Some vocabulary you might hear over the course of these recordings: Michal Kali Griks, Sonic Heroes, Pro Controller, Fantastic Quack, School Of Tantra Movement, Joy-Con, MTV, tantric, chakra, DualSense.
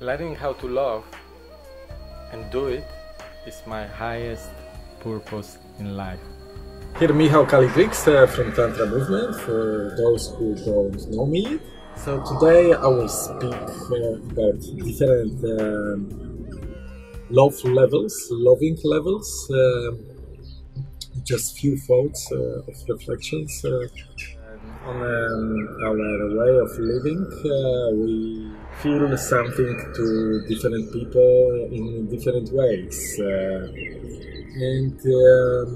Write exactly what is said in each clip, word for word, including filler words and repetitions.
Learning how to love and do it is my highest purpose in life. Here Michal Kali Griks uh, from Tantra Movement, for those who don't know me. So today I will speak uh, about different um, love levels, loving levels, um, just few thoughts uh, of reflections uh, on um, our way of living. Uh, we feel something to different people in different ways. Uh, and um,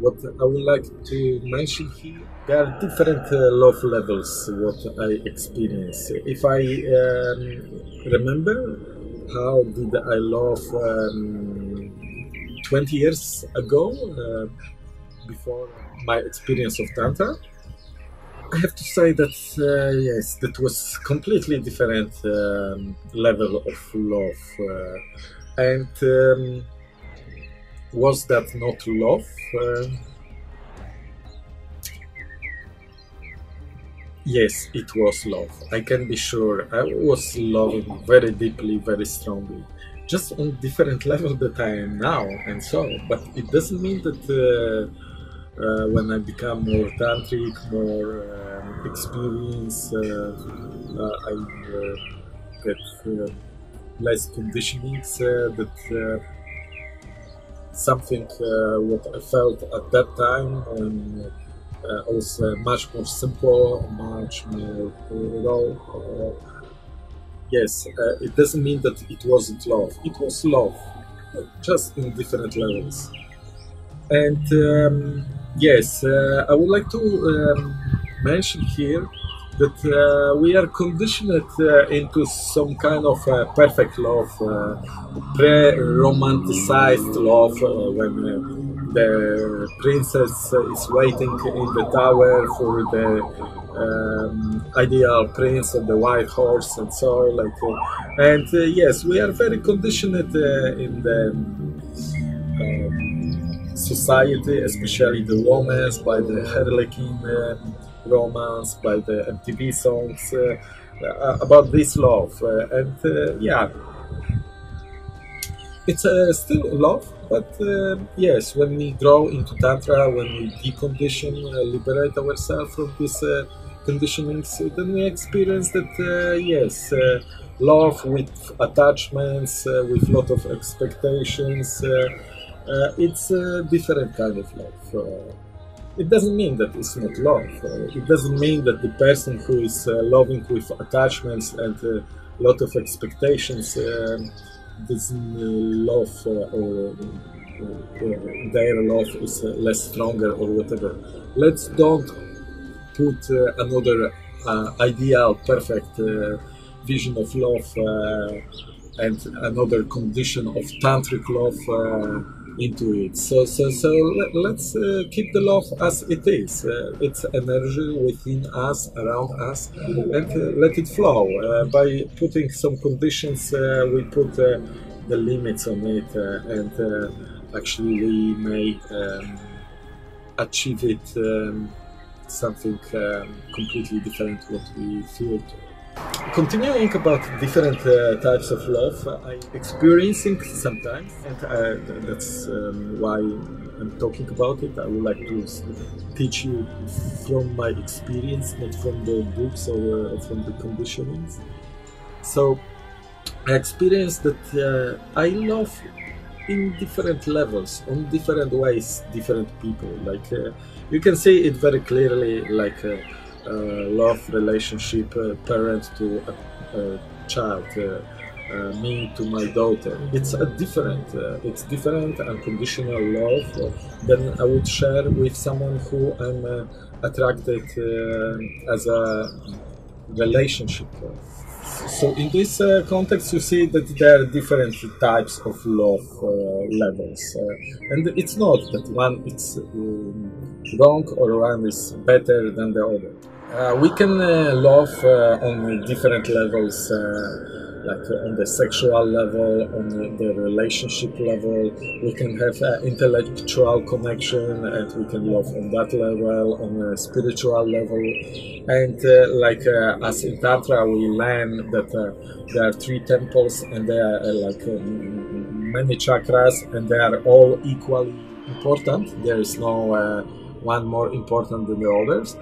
what I would like to mention here, there are different uh, love levels what I experience. If I um, remember how did I love um, twenty years ago, uh, before my experience of Tantra, I have to say that uh, yes, that was completely different um, level of love, uh, and um, was that not love? Uh, yes, it was love. I can be sure. I was loving very deeply, very strongly, just on different level that I am now, and so. But it doesn't mean that. Uh, Uh, when I become more tantric, more uh, experienced, uh, uh, I uh, get uh, less conditionings. Uh, that uh, something uh, what I felt at that time um, uh, was uh, much more simple, much more raw. Uh, yes, uh, it doesn't mean that it wasn't love. It was love, just in different levels. And um, yes, uh, I would like to um, mention here that uh, we are conditioned uh, into some kind of uh, perfect love, uh, pre-romanticized love, uh, when uh, the princess is waiting in the tower for the um, ideal prince on the white horse, and so like. Uh, and uh, yes, we are very conditioned uh, in the. Um, society, especially the romance, by the Harlequin uh, romance, by the M T V songs, uh, uh, about this love. Uh, and uh, yeah, it's uh, still love, but uh, yes, when we grow into Tantra, when we decondition, uh, liberate ourselves from these uh, conditionings, then we experience that, uh, yes, uh, love with attachments, uh, with a lot of expectations. Uh, Uh, it's a different kind of love. Uh, it doesn't mean that it's not love. Uh, it doesn't mean that the person who is uh, loving with attachments and a uh, lot of expectations uh, doesn't uh, love uh, or uh, their love is uh, less stronger or whatever. Let's don't put uh, another uh, ideal, perfect uh, vision of love uh, and another condition of tantric love uh, into it. So, so, so let, let's uh, keep the love as it is. Uh, it's energy within us, around us, and uh, let it flow. Uh, by putting some conditions, uh, we put uh, the limits on it, uh, and uh, actually we may um, achieve it um, something um, completely different what we feared. Continuing about different uh, types of love, I'm experiencing sometimes, and uh, that's um, why I'm talking about it. I would like to teach you from my experience, not from the books or uh, from the conditionings. So I experienced that uh, I love in different levels, on different ways, different people. Like uh, you can see it very clearly, like. Uh, Uh, love relationship, uh, parent to a, a child, uh, uh, me to my daughter. It's a different, uh, it's different unconditional love than I would share with someone who I'm uh, attracted uh, as a relationship. So in this uh, context, you see that there are different types of love uh, levels, uh, and it's not that one is um, wrong or one is better than the other. Uh, we can uh, love uh, on different levels uh, like uh, on the sexual level, on the relationship level. We can have uh, intellectual connection, and we can love on that level, on a spiritual level. And uh, like uh, as in Tantra, we learn that uh, there are three temples, and there are uh, like uh, many chakras, and they are all equally important. There is no uh, one more important than the others.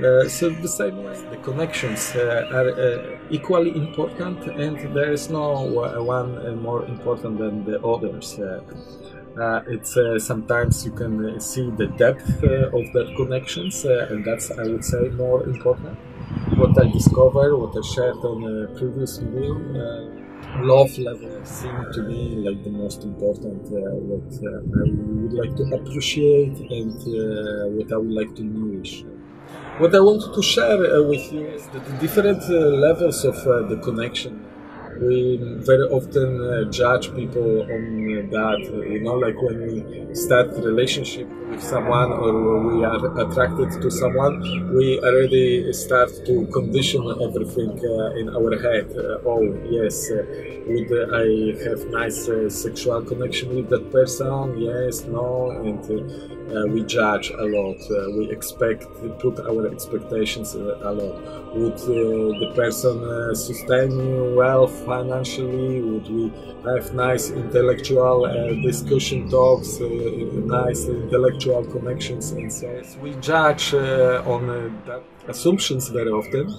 Uh, so the same way, the connections uh, are uh, equally important, and there is no one uh, more important than the others. Uh, uh, it's uh, sometimes you can see the depth uh, of the connections, uh, and that's, I would say, more important. What I discovered, what I shared on the previous video, uh, love level seemed to be like the most important. Uh, what uh, I would like to appreciate, and uh, what I would like to nourish. What I wanted to share uh, with you is that the different uh, levels of uh, the connection. We very often uh, judge people on uh, that, uh, you know, like when we start a relationship with someone or we are attracted to someone, we already start to condition everything uh, in our head. Uh, oh, yes, uh, would uh, I have nice uh, sexual connection with that person? Yes, no, and uh, Uh, we judge a lot, uh, we expect, we put our expectations uh, a lot. Would uh, the person uh, sustain you well financially? Would we have nice intellectual uh, discussion talks, uh, nice intellectual connections, and so on? We judge uh, on uh, that assumptions very often, uh,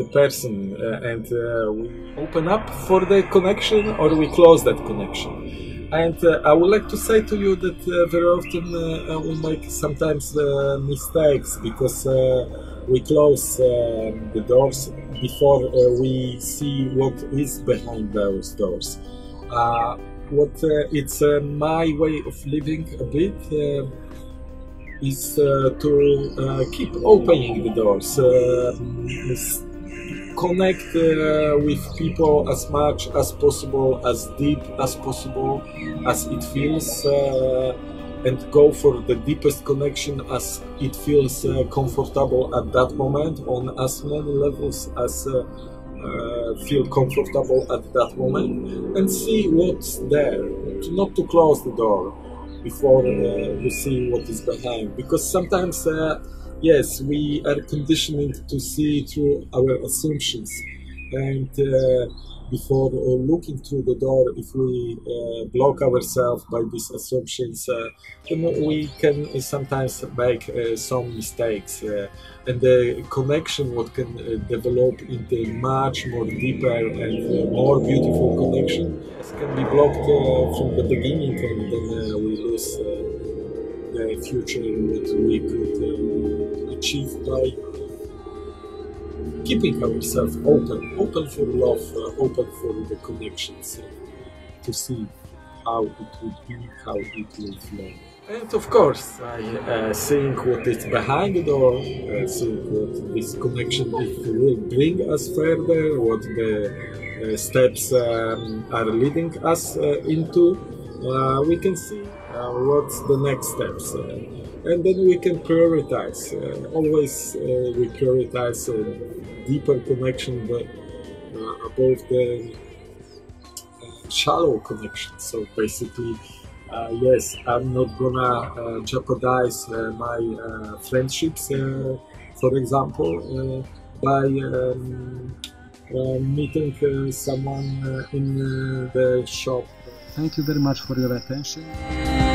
the person, uh, and uh, we open up for the connection or we close that connection. And uh, I would like to say to you that uh, very often uh, we make sometimes uh, mistakes because uh, we close uh, the doors before uh, we see what is behind those doors. Uh, what uh, it's uh, my way of living a bit uh, is uh, to uh, keep opening the doors. Uh, Connect uh, with people as much as possible, as deep as possible, as it feels, uh, and go for the deepest connection as it feels uh, comfortable at that moment, on as many levels as uh, uh, feel comfortable at that moment, and see what's there, not to close the door before uh, you see what is behind, because sometimes uh, yes, we are conditioning to see through our assumptions, and uh, before uh, looking through the door, if we uh, block ourselves by these assumptions, uh, then we can sometimes make uh, some mistakes. Uh, and the connection what can uh, develop into much more deeper and uh, more beautiful connection can be blocked uh, from the beginning, and then uh, we lose uh, the future that we could Uh, achieved by keeping ourselves open, open for love, uh, open for the connections, uh, to see how it would be, how it will flow. And of course, by uh, seeing what is behind the door, uh, seeing what this connection will bring us further, what the uh, steps um, are leading us uh, into, uh, we can see uh, what's the next steps. Uh, And then we can prioritize. Uh, always uh, we prioritize a deeper connection but, uh, above the uh, shallow connection. So basically, uh, yes, I'm not gonna uh, jeopardize uh, my uh, friendships, uh, for example, uh, by um, uh, meeting uh, someone uh, in uh, the shop. Thank you very much for your attention.